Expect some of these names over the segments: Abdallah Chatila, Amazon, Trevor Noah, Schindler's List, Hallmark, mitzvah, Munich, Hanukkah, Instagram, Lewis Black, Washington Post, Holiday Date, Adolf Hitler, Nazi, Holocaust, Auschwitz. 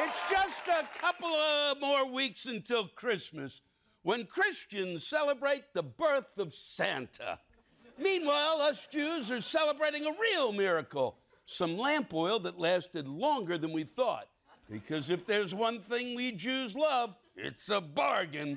It's just a couple of more weeks until Christmas, when Christians celebrate the birth of Santa. Meanwhile, us Jews are celebrating a real miracle, some lamp oil that lasted longer than we thought. Because if there's one thing we Jews love, it's a bargain.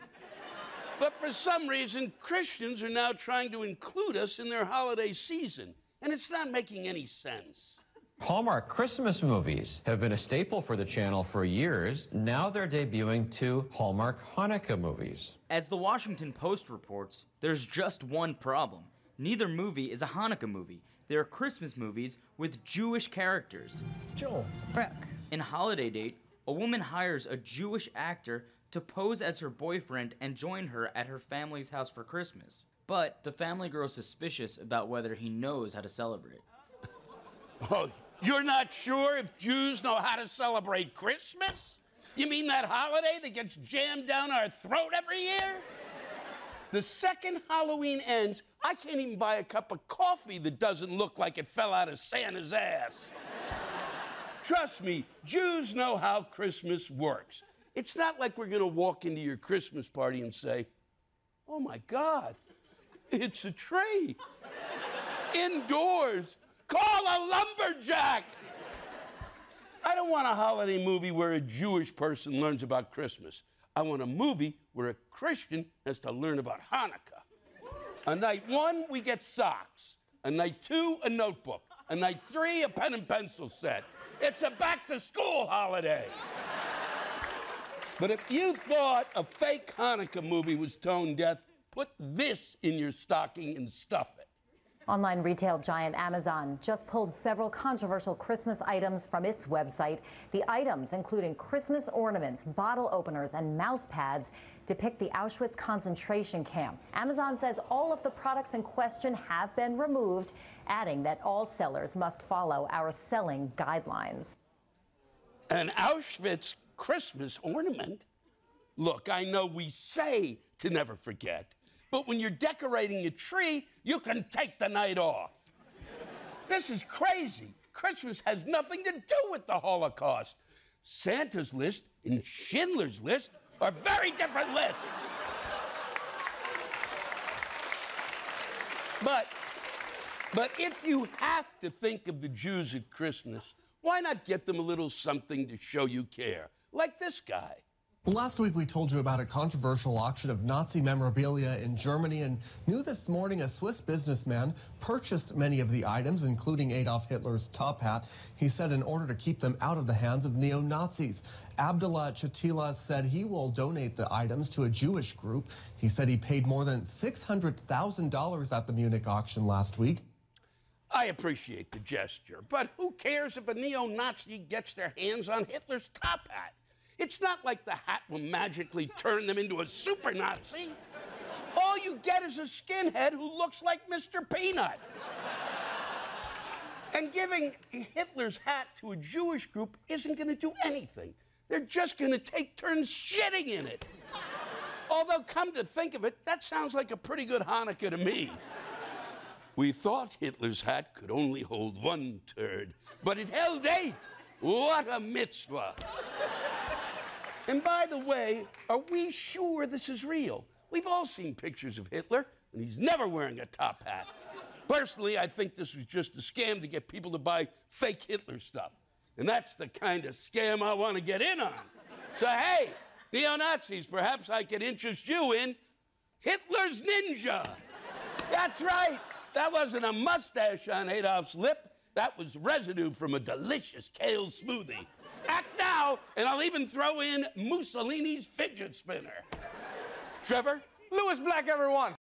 But for some reason, Christians are now trying to include us in their holiday season, and it's not making any sense. Hallmark Christmas movies have been a staple for the channel for years. Now they're debuting two Hallmark Hanukkah movies. As the Washington Post reports, there's just one problem. Neither movie is a Hanukkah movie. They are Christmas movies with Jewish characters. Joel. Brooke. In Holiday Date, a woman hires a Jewish actor to pose as her boyfriend and join her at her family's house for Christmas. But the family grows suspicious about whether he knows how to celebrate. Oh. You're not sure if Jews know how to celebrate Christmas? You mean that holiday that gets jammed down our throat every year? The second Halloween ends, I can't even buy a cup of coffee that doesn't look like it fell out of Santa's ass. Trust me, Jews know how Christmas works. It's not like we're gonna walk into your Christmas party and say, oh my God, it's a tree. Indoors. Call a lumberjack! I don't want a holiday movie where a Jewish person learns about Christmas. I want a movie where a Christian has to learn about Hanukkah. On night one, we get socks. On night two, a notebook. On night three, a pen and pencil set. It's a back-to-school holiday. But if you thought a fake Hanukkah movie was tone deaf, put this in your stocking and stuff it. Online retail giant Amazon just pulled several controversial Christmas items from its website. The items, including Christmas ornaments, bottle openers, and mouse pads, depict the Auschwitz concentration camp. Amazon says all of the products in question have been removed, adding that all sellers must follow our selling guidelines. An Auschwitz Christmas ornament? Look, I know we say to never forget, but when you're decorating a tree, you can take the night off. This is crazy. Christmas has nothing to do with the Holocaust. Santa's List and Schindler's List are very different lists. But if you have to think of the Jews at Christmas, why not get them a little something to show you care, like this guy? Last week, we told you about a controversial auction of Nazi memorabilia in Germany, and new this morning, a Swiss businessman purchased many of the items, including Adolf Hitler's top hat. He said in order to keep them out of the hands of neo-Nazis. Abdallah Chatila said he will donate the items to a Jewish group. He said he paid more than $600,000 at the Munich auction last week. I appreciate the gesture, but who cares if a neo-Nazi gets their hands on Hitler's top hat? It's not like the hat will magically turn them into a super Nazi. All you get is a skinhead who looks like Mr. Peanut. And giving Hitler's hat to a Jewish group isn't going to do anything. They're just going to take turns shitting in it. Although, come to think of it, that sounds like a pretty good Hanukkah to me. We thought Hitler's hat could only hold one turd, but it held 8. What a mitzvah. And by the way, are we sure this is real? We've all seen pictures of Hitler, and he's never wearing a top hat. Personally, I think this was just a scam to get people to buy fake Hitler stuff. And that's the kind of scam I want to get in on. So, hey, neo-Nazis, perhaps I could interest you in Hitler's ninja. That's right. That wasn't a mustache on Adolf's lip. That was residue from a delicious kale smoothie. Act now, and I'll even throw in Mussolini's fidget spinner. Trevor? Lewis Black, everyone.